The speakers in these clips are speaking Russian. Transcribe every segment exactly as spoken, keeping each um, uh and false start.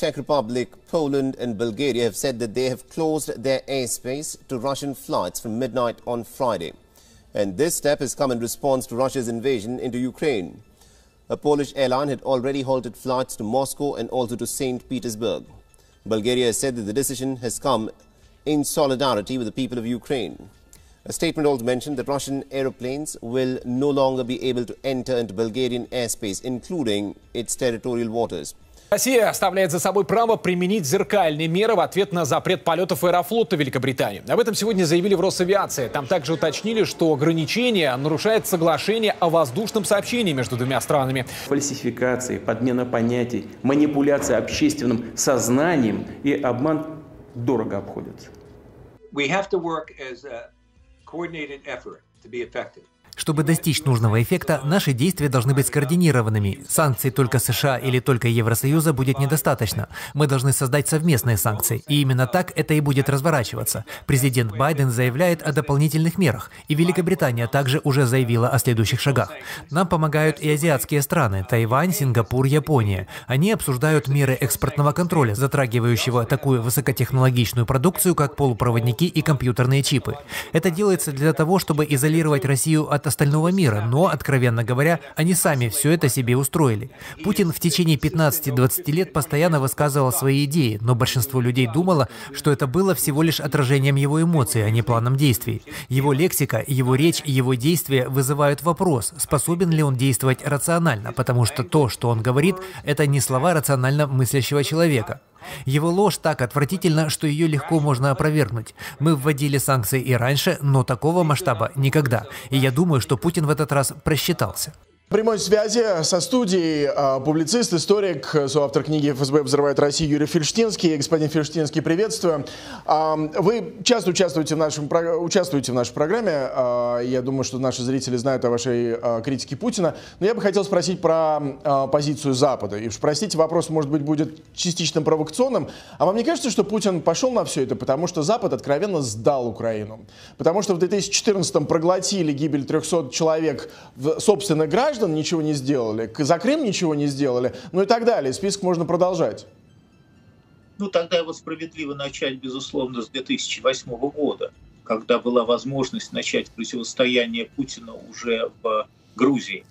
Czech Republic, Poland and Bulgaria have said that they have closed their airspace to Russian flights from midnight on Friday. And this step has come in response to Russia's invasion into Ukraine. A Polish airline had already halted flights to Moscow and also to Saint Petersburg. Bulgaria has said that the decision has come in solidarity with the people of Ukraine. A statement also mentioned that Russian aeroplanes will no longer be able to enter into Bulgarian airspace, including its territorial waters. Россия оставляет за собой право применить зеркальные меры в ответ на запрет полетов Аэрофлота в Великобритании. Об этом сегодня заявили в Росавиации. Там также уточнили, что ограничение нарушает соглашение о воздушном сообщении между двумя странами. Фальсификации, подмена понятий, манипуляция общественным сознанием и обман дорого обходятся. Чтобы достичь нужного эффекта, наши действия должны быть скоординированными. Санкций только США или только Евросоюза будет недостаточно. Мы должны создать совместные санкции. И именно так это и будет разворачиваться. Президент Байден заявляет о дополнительных мерах. И Великобритания также уже заявила о следующих шагах. Нам помогают и азиатские страны – Тайвань, Сингапур, Япония. Они обсуждают меры экспортного контроля, затрагивающего такую высокотехнологичную продукцию, как полупроводники и компьютерные чипы. Это делается для того, чтобы изолировать Россию от остального мира, но, откровенно говоря, они сами все это себе устроили. Путин в течение пятнадцати-двадцати лет постоянно высказывал свои идеи, но большинство людей думало, что это было всего лишь отражением его эмоций, а не планом действий. Его лексика, его речь, его действия вызывают вопрос, способен ли он действовать рационально, потому что то, что он говорит, это не слова рационально мыслящего человека. Его ложь так отвратительна, что ее легко можно опровергнуть. Мы вводили санкции и раньше, но такого масштаба никогда. И я думаю, что Путин в этот раз просчитался. В прямой связи со студией публицист, историк, соавтор книги «ФСБ взрывает Россию» Юрий Фельштинский. Господин Фельштинский, приветствую. Вы часто участвуете в, нашем, участвуете в нашей программе. Я думаю, что наши зрители знают о вашей критике Путина. Но я бы хотел спросить про позицию Запада. И уж простите, вопрос, может быть, будет частично провокационным. А вам не кажется, что Путин пошел на все это, потому что Запад откровенно сдал Украину? Потому что в две тысячи четырнадцатом проглотили гибель трёхсот человек в собственных граждан, ничего не сделали, за Крым ничего не сделали, ну и так далее. Список можно продолжать. Ну, тогда его справедливо начать, безусловно, с две тысячи восьмого года, когда была возможность начать противостояние Путина уже в Грузии,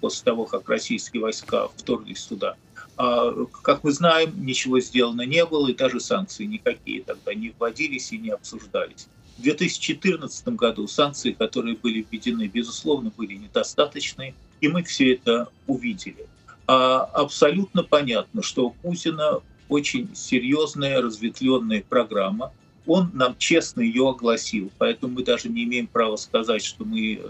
после того, как российские войска вторглись туда. Как мы знаем, ничего сделано не было, и даже санкции никакие тогда не вводились и не обсуждались. В две тысячи четырнадцатом году санкции, которые были введены, безусловно, были недостаточны, и мы все это увидели. А абсолютно понятно, что у Путина очень серьезная разветвленная программа. Он нам честно ее огласил, поэтому мы даже не имеем права сказать, что мы,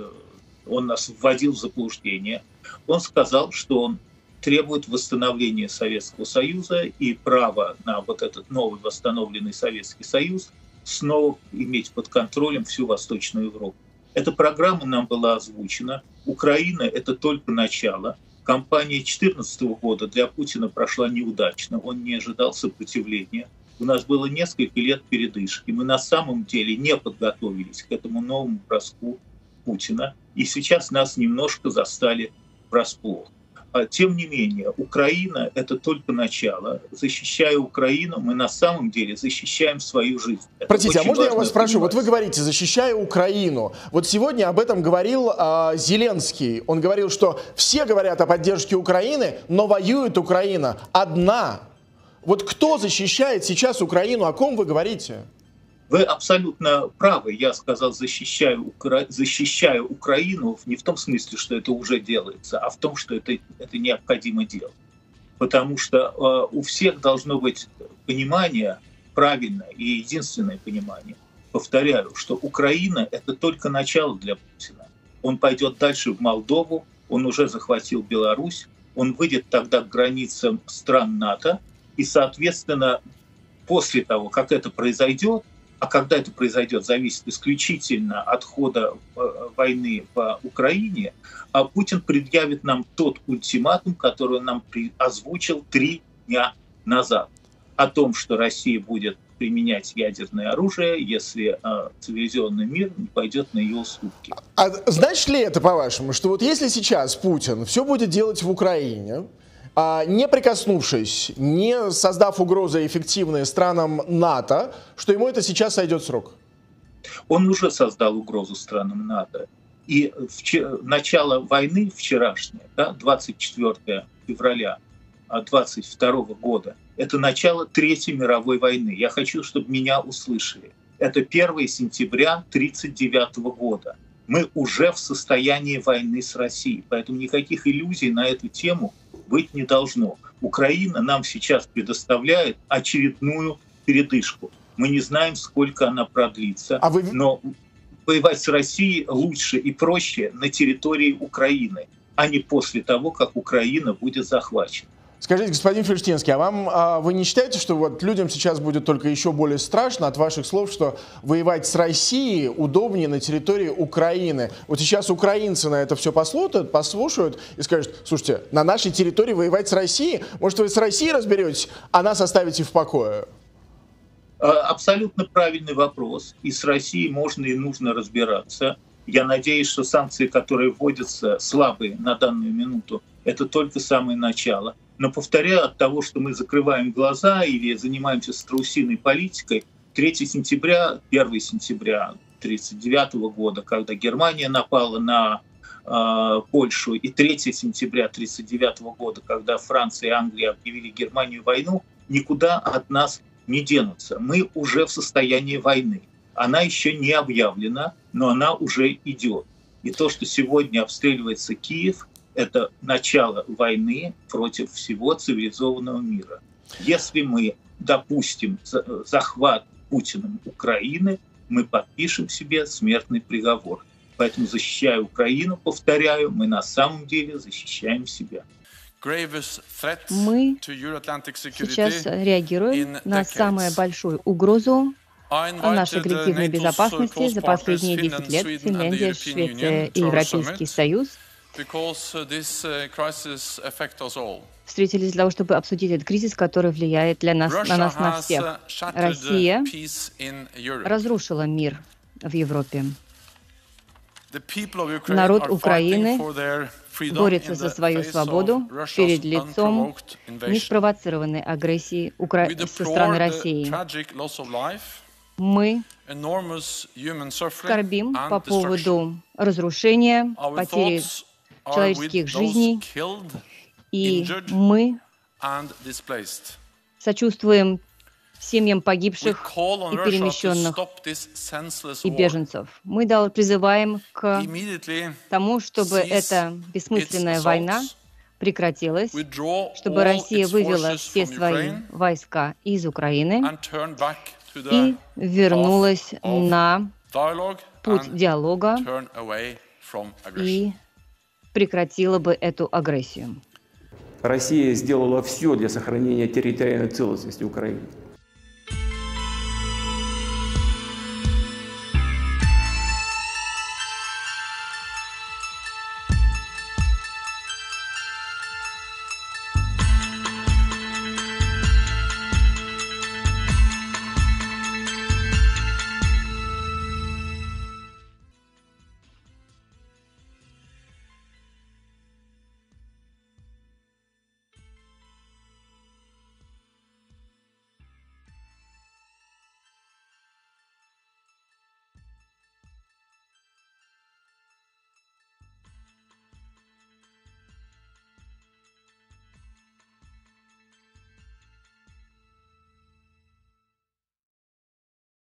он нас вводил в заблуждение. Он сказал, что он требует восстановления Советского Союза и права на вот этот новый восстановленный Советский Союз, снова иметь под контролем всю Восточную Европу. Эта программа нам была озвучена. Украина — это только начало. Кампания две тысячи четырнадцатого года для Путина прошла неудачно. Он не ожидал сопротивления. У нас было несколько лет передышки. Мы на самом деле не подготовились к этому новому броску Путина. И сейчас нас немножко застали врасплох. Тем не менее, Украина — это только начало. Защищая Украину, мы на самом деле защищаем свою жизнь. Это Простите, а можно я вас спрошу? Вот вы говорите, защищая Украину. Вот сегодня об этом говорил э, Зеленский. Он говорил, что все говорят о поддержке Украины, но воюет Украина одна. Вот кто защищает сейчас Украину? О ком вы говорите? Вы абсолютно правы. Я сказал, защищаю, Укра... защищаю Украину не в том смысле, что это уже делается, а в том, что это, это необходимо делать. Потому что э, у всех должно быть понимание, правильное и единственное понимание. Повторяю, что Украина — это только начало для Путина. Он пойдет дальше в Молдову, он уже захватил Беларусь, он выйдет тогда к границам стран НАТО, и, соответственно, после того, как это произойдет, а когда это произойдет, зависит исключительно от хода войны по Украине, а Путин предъявит нам тот ультиматум, который он нам озвучил три дня назад, о том, что Россия будет применять ядерное оружие, если э, цивилизованный мир не пойдет на ее уступки. А значит ли это, по-вашему, что вот если сейчас Путин все будет делать в Украине, не прикоснувшись, не создав угрозы эффективные странам НАТО, что ему это сейчас сойдет с рук? Он уже создал угрозу странам НАТО. И в, начало войны вчерашнее, да, двадцать четвёртое февраля две тысячи двадцать второго года, это начало Третьей мировой войны. Я хочу, чтобы меня услышали. Это первое сентября тысяча девятьсот тридцать девятого года. Мы уже в состоянии войны с Россией, поэтому никаких иллюзий на эту тему быть не должно. Украина нам сейчас предоставляет очередную передышку. Мы не знаем, сколько она продлится, а вы... но воевать с Россией лучше и проще на территории Украины, а не после того, как Украина будет захвачена. Скажите, господин Фельштинский, а вам а вы не считаете, что вот людям сейчас будет только еще более страшно от ваших слов, что воевать с Россией удобнее на территории Украины? Вот сейчас украинцы на это все послушают, послушают и скажут: слушайте, на нашей территории воевать с Россией? Может, вы с Россией разберетесь, а нас оставите в покое? Абсолютно правильный вопрос. И с Россией можно и нужно разбираться. Я надеюсь, что санкции, которые вводятся, слабые на данную минуту, это только самое начало. Но, повторяю, от того, что мы закрываем глаза или занимаемся страусиной политикой, третье сентября, первое сентября тысяча девятьсот тридцать девятого года, когда Германия напала на э, Польшу, и третье сентября тысяча девятьсот тридцать девятого года, когда Франция и Англия объявили Германию войну, никуда от нас не денутся. Мы уже в состоянии войны. Она еще не объявлена, но она уже идет. И то, что сегодня обстреливается Киев, это начало войны против всего цивилизованного мира. Если мы допустим захват Путиным Украины, мы подпишем себе смертный приговор. Поэтому, защищая Украину, повторяю, мы на самом деле защищаем себя. Мы сейчас реагируем на самую большую угрозу нашей коллективной безопасности за последние десять лет: Финляндия, Швеция и Европейский Союз. Встретились для того, чтобы обсудить этот кризис, который влияет для нас, на нас на всех. Россия разрушила мир в Европе. Народ Украины борется за свою свободу перед лицом неспровоцированной агрессии Укра... со стороны России. Мы скорбим по поводу разрушения, потери человеческих жизней, и мы сочувствуем семьям погибших и перемещенных и беженцев. Мы призываем к тому, чтобы эта бессмысленная война прекратилась, чтобы Россия вывела все свои войска из Украины и вернулась на путь диалога и прекратила бы эту агрессию. Россия сделала все для сохранения территориальной целостности Украины.